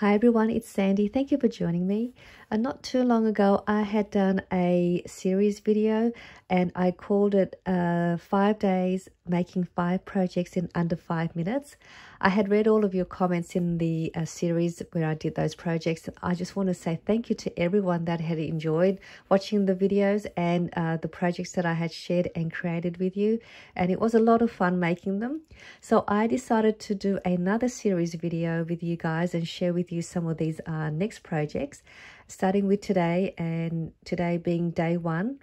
Hi everyone, it's Sandy. Thank you for joining me. Not too long ago, I had done a series video and I called it 5 days making 5 projects in under 5 minutes. I had read all of your comments in the series where I did those projects. I just want to say thank you to everyone that had enjoyed watching the videos and the projects that I had shared and created with you. And it was a lot of fun making them. So I decided to do another series video with you guys and share with you some of these next projects, starting with today, and today being day one.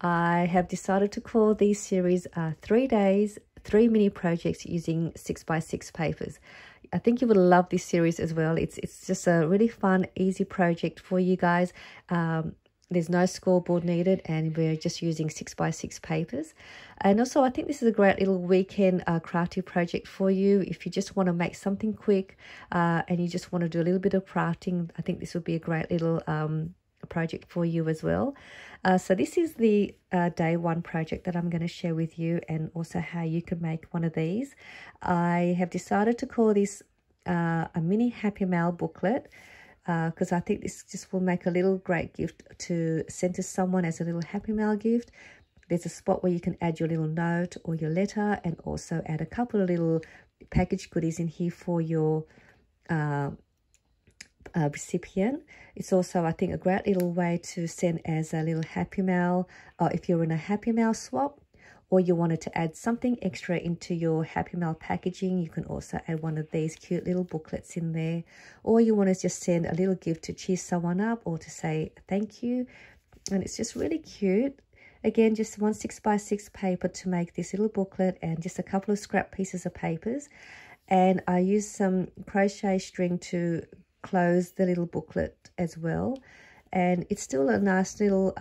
I have decided to call these series 3 days, 3 mini projects using 6x6 papers. I think you will love this series as well. It's just a really fun, easy project for you guys. There's no scoreboard needed and we're just using 6x6 papers. And also I think this is a great little weekend crafty project for you. If you just want to make something quick and you just want to do a little bit of crafting, I think this would be a great little project for you as well. So this is the day one project that I'm going to share with you, and also how you can make one of these. I have decided to call this a mini Happy Mail booklet, because I think this just will make a little great gift to send to someone as a little Happy Mail gift. There's a spot where you can add your little note or your letter, and also add a couple of little package goodies in here for your recipient. It's also, I think, a great little way to send as a little Happy Mail if you're in a Happy Mail swap, or you wanted to add something extra into your Happy Mail packaging. You can also add one of these cute little booklets in there, or you want to just send a little gift to cheer someone up or to say thank you. And it's just really cute. Again, just 1 6x6 paper to make this little booklet, and just a couple of scrap pieces of papers. And I used some crochet string to close the little booklet as well. And it's still a nice little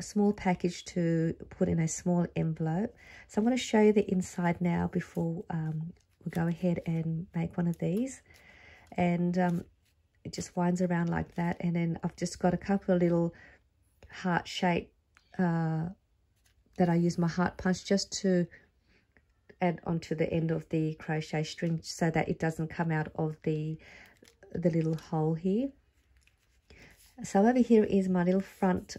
small package to put in a small envelope. So I'm going to show you the inside now before we go ahead and make one of these. And it just winds around like that. And then I've just got a couple of little heart shape that I use my heart punch just to add onto the end of the crochet string, so that it doesn't come out of the little hole here. So over here is my little front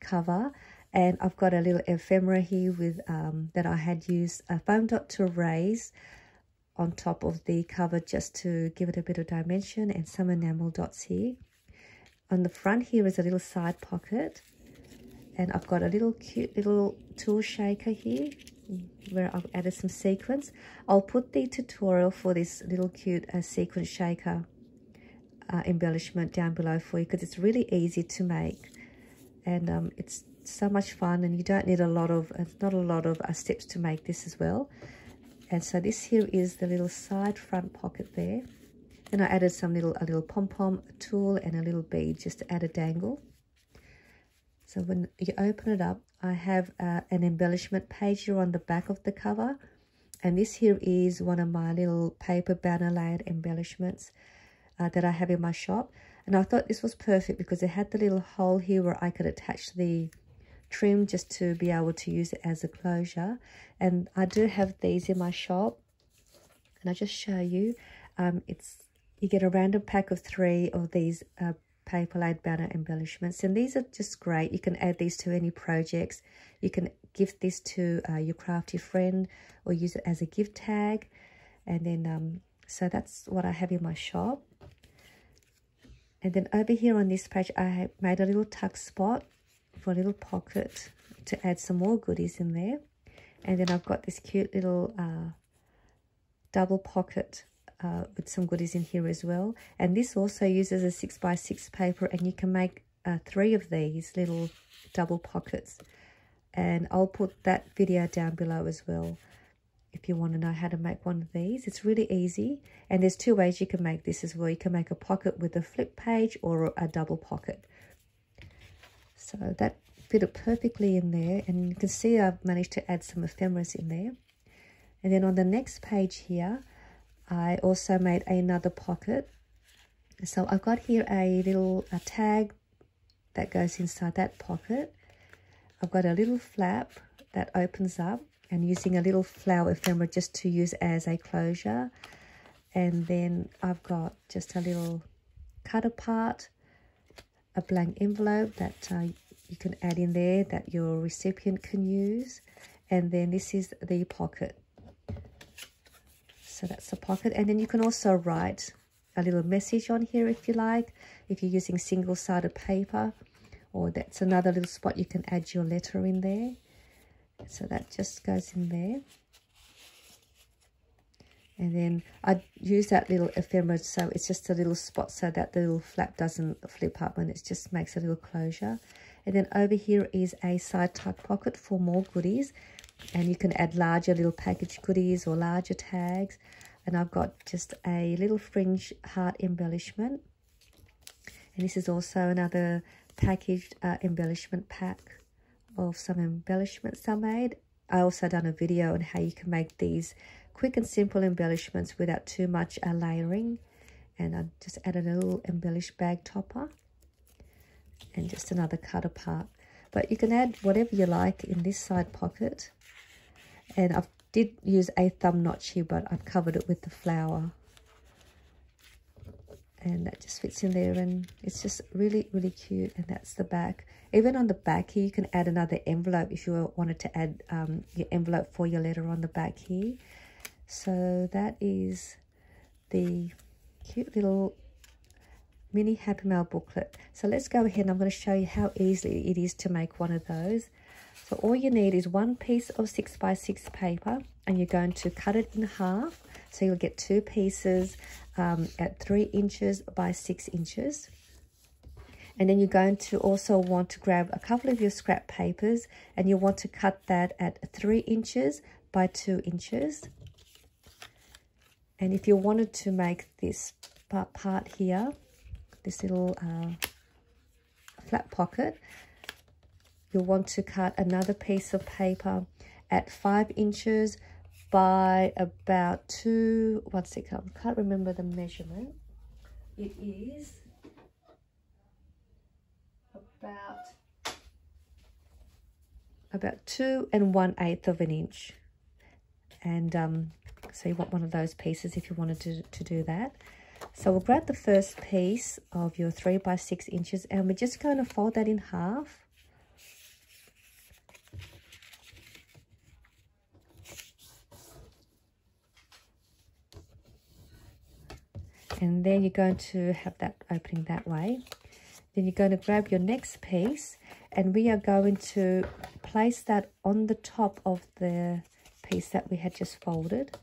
cover, and I've got a little ephemera here with that I had used a foam dot to raise on top of the cover just to give it a bit of dimension, and some enamel dots here. On the front here is a little side pocket, and I've got a little cute little tool shaker here where I've added some sequins. I'll put the tutorial for this little cute sequin shaker embellishment down below for you, because it's really easy to make, and it's so much fun, and you don't need a lot of steps to make this as well. And so this here is the little side front pocket there, and I added some a little pom-pom tool and a little bead just to add a dangle. So when you open it up, I have an embellishment page here on the back of the cover, and this here is one of my little paper banner layered embellishments that I have in my shop. And I thought this was perfect because it had the little hole here where I could attach the trim just to be able to use it as a closure. And I do have these in my shop, and I'll just show you. You get a random pack of 3 of these paper laid banner embellishments, and these are just great. You can add these to any projects. You can gift this to your crafty friend, or use it as a gift tag. And then so that's what I have in my shop. And then over here on this page, I have made a little tuck spot for a little pocket to add some more goodies in there. And then I've got this cute little double pocket with some goodies in here as well. And this also uses a 6x6 paper, and you can make 3 of these little double pockets. And I'll put that video down below as well, if you want to know how to make one of these. It's really easy, and there's 2 ways you can make this as well. You can make a pocket with a flip page, or a double pocket. So that fitted perfectly in there, and you can see I've managed to add some ephemera in there. And then on the next page here, I also made another pocket. So I've got here a little tag that goes inside that pocket. I've got a little flap that opens up, and using a little flower ephemera just to use as a closure. And then I've got just a little cut apart, a blank envelope that you can add in there that your recipient can use. And then this is the pocket. So that's the pocket. And then you can also write a little message on here if you like, if you're using single-sided paper, or that's another little spot you can add your letter in there. So that just goes in there. And then I use that little ephemera, so it's just a little spot so that the little flap doesn't flip up, and it just makes a little closure. And then over here is a side tuck pocket for more goodies, and you can add larger little packaged goodies or larger tags. And I've got just a little fringe heart embellishment, and this is also another packaged embellishment pack of some embellishments I made. I also done a video on how you can make these quick and simple embellishments without too much layering, and I just added a little embellished bag topper and just another cut apart. But you can add whatever you like in this side pocket, and I've did use a thumb notch here, but I've covered it with the flower, and that just fits in there, and it's just really, really cute. And that's the back. Even on the back here, you can add another envelope if you wanted to add your envelope for your letter on the back here. So that is the cute little mini Happy Mail booklet. So let's go ahead and I'm going to show you how easily it is to make one of those. So all you need is one piece of 6x6 paper, and you're going to cut it in half. So you'll get two pieces at 3 inches by 6 inches. And then you're going to also want to grab a couple of your scrap papers, and you want to cut that at 3 inches by 2 inches. And if you wanted to make this part here, this little flap pocket, you'll want to cut another piece of paper at 5 inches by about 2, one second, I can't remember the measurement. It is about 2 1/8 of an inch. And so you want one of those pieces if you wanted to do that. So we'll grab the first piece of your 3 by 6 inches, and we're just going to fold that in half. And then you're going to have that opening that way. Then you're going to grab your next piece, and we are going to place that on the top of the piece that we had just folded.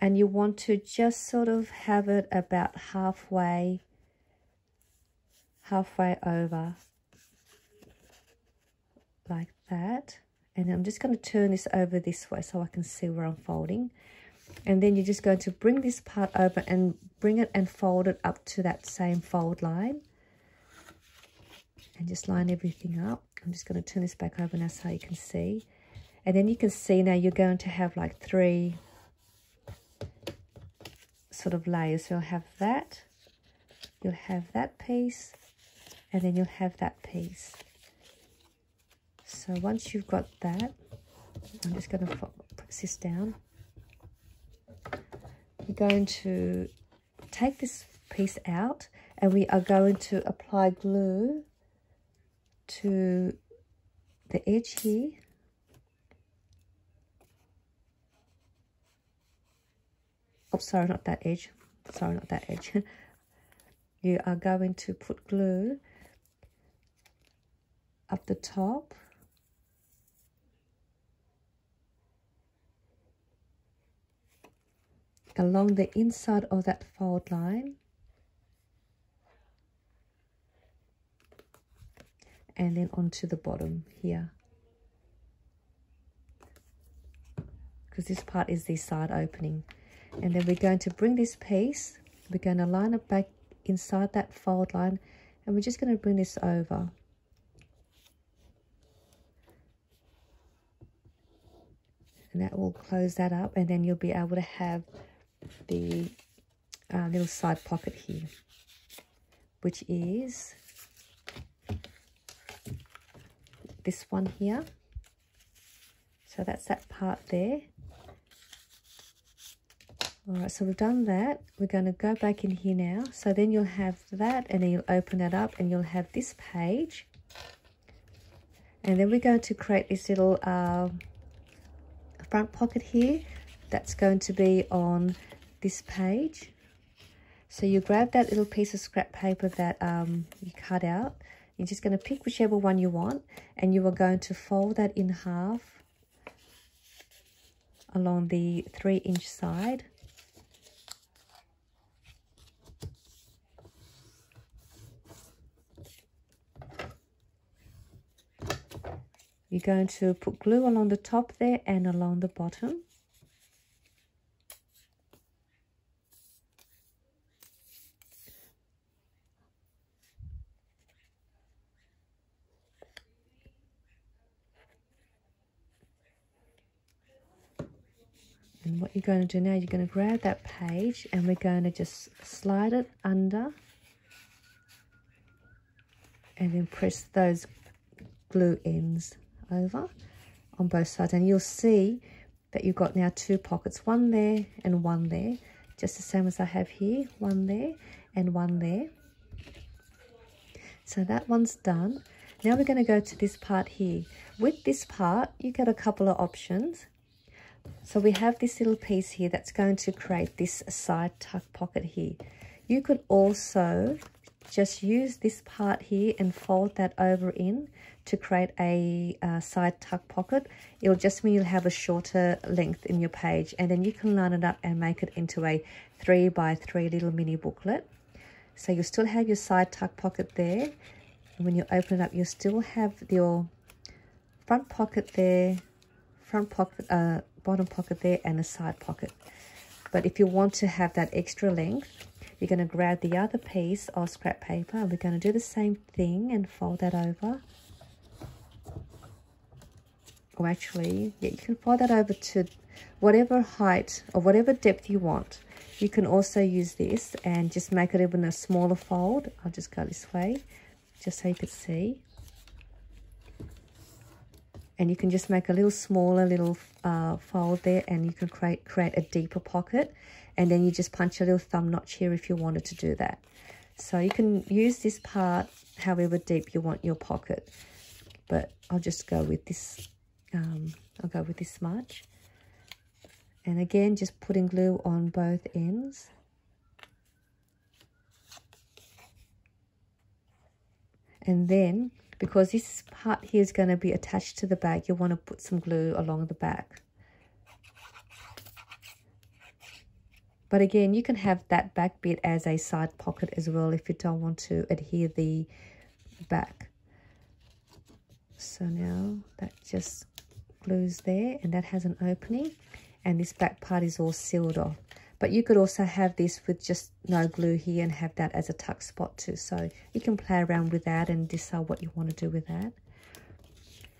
And you want to just sort of have it about halfway over, like that. And I'm just going to turn this over this way so I can see where I'm folding. And then you're just going to bring this part over and bring it and fold it up to that same fold line. And just line everything up. I'm just going to turn this back over now so you can see. And then you can see now you're going to have like 3 sort of layers. So you'll have that piece, and then you'll have that piece. So once you've got that, I'm just going to press this down. We're going to take this piece out, and we are going to apply glue to the edge here. Oh, sorry, not that edge. Sorry, not that edge. You are going to put glue up the top. Along the inside of that fold line, and then onto the bottom here, because this part is the side opening. And then we're going to bring this piece, we're going to line it back inside that fold line, and we're just going to bring this over. And that will close that up, and then you'll be able to have the little side pocket here, which is this one here. So that's that part there. All right, so we've done that. We're going to go back in here now. So then you'll have that, and then you'll open that up, and you'll have this page. And then we're going to create this little front pocket here. That's going to be on this page. So you grab that little piece of scrap paper that you cut out. You're just going to pick whichever one you want, and you are going to fold that in half along the 3-inch side. You're going to put glue along the top there and along the bottom. And what you're going to do now, you're going to grab that page, and we're going to just slide it under and then press those glue ends over on both sides, and you'll see that you've got now two pockets, one there and one there, just the same as I have here, one there and one there. So that one's done. Now we're going to go to this part here. With this part, you get a couple of options. So we have this little piece here that's going to create this side tuck pocket here. You could also just use this part here and fold that over in to create a side tuck pocket. It'll just mean you'll have a shorter length in your page, and then you can line it up and make it into a 3 by 3 little mini booklet. So you'll still have your side tuck pocket there. And when you open it up, you'll still have your front pocket there, front pocket, bottom pocket there, and a side pocket. But if you want to have that extra length, you're going to grab the other piece of scrap paper, and we're going to do the same thing and fold that over. Or actually, yeah, you can fold that over to whatever height or whatever depth you want. You can also use this and just make it even a smaller fold. I'll just go this way just so you can see. And you can just make a little smaller little fold there, and you can create a deeper pocket, and then you just punch a little thumb notch here if you wanted to do that. So you can use this part however deep you want your pocket, but I'll just go with this. I'll go with this much, and again just putting glue on both ends. And then, because this part here is going to be attached to the back, you'll want to put some glue along the back. But again, you can have that back bit as a side pocket as well if you don't want to adhere the back. So now that just glues there, and that has an opening, and this back part is all sealed off. But you could also have this with just no glue here and have that as a tuck spot too. So you can play around with that and decide what you want to do with that.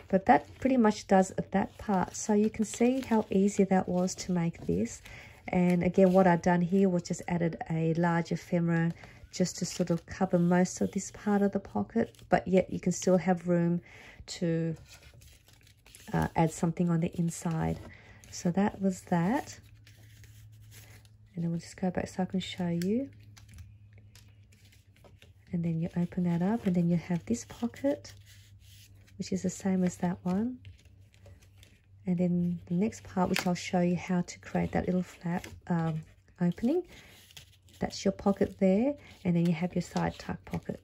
But that pretty much does that part. So you can see how easy that was to make this. And again, what I've done here was just added a large ephemera just to sort of cover most of this part of the pocket. But yet you can still have room to add something on the inside. So that was that. And then we'll just go back so I can show you. And then you open that up, and then you have this pocket, which is the same as that one. And then the next part, which I'll show you how to create that little flap opening. That's your pocket there, and then you have your side tuck pocket.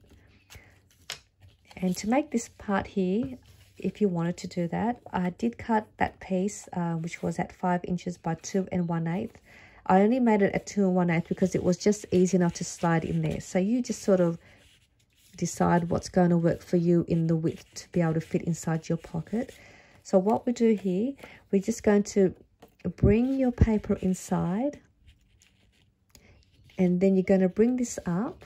And to make this part here, if you wanted to do that, I did cut that piece, which was at 5 inches by 2 1/8. I only made it at 2 1/8 because it was just easy enough to slide in there. So you just sort of decide what's going to work for you in the width to be able to fit inside your pocket. So what we do here, we're just going to bring your paper inside, and then you're going to bring this up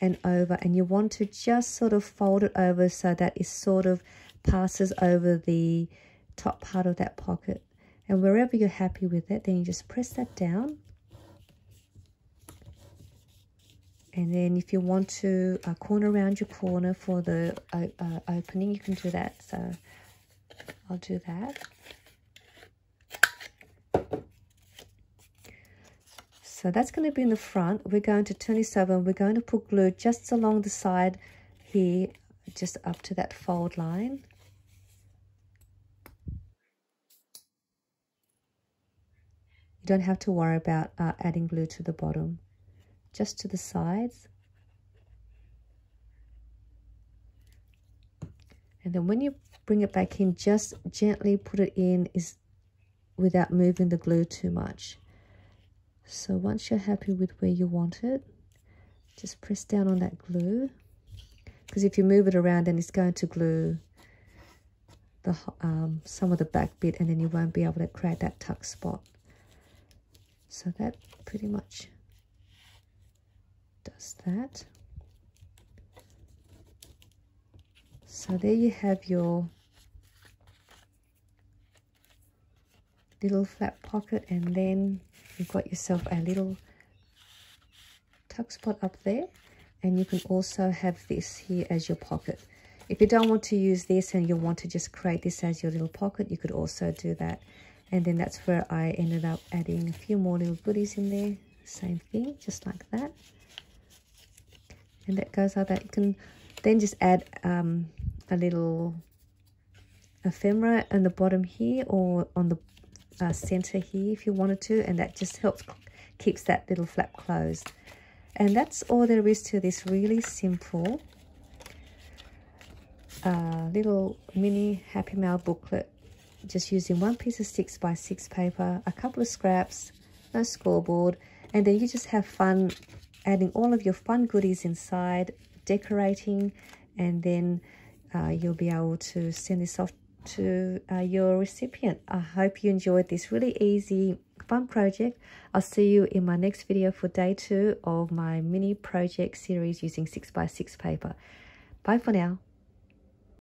and over, and you want to just sort of fold it over so that it sort of passes over the top part of that pocket. And wherever you're happy with it, then you just press that down. And then if you want to corner around your corner for the opening, you can do that. So I'll do that. So that's going to be in the front. We're going to 27. We're going to put glue just along the side here, just up to that fold line. You don't have to worry about adding glue to the bottom, just to the sides. And then when you bring it back in, just gently put it in without moving the glue too much. So once you're happy with where you want it, just press down on that glue, because if you move it around, then it's going to glue the some of the back bit, and then you won't be able to create that tuck spot. So that pretty much does that. So there you have your little flap pocket, and then you've got yourself a little tuck spot up there. And you can also have this here as your pocket. If you don't want to use this and you want to just create this as your little pocket, you could also do that. And then that's where I ended up adding a few more little goodies in there. Same thing, just like that. And that goes like that. You can then just add a little ephemera on the bottom here, or on the center here if you wanted to, and that just helps keeps that little flap closed. And that's all there is to this really simple little mini Happy Mail booklet, just using one piece of 6x6 paper, a couple of scraps, no scoreboard, and then you just have fun adding all of your fun goodies inside, decorating, and then you'll be able to send this off to your recipient. I hope you enjoyed this really easy fun project. I'll see you in my next video for day 2 of my mini project series using 6x6 paper. Bye for now.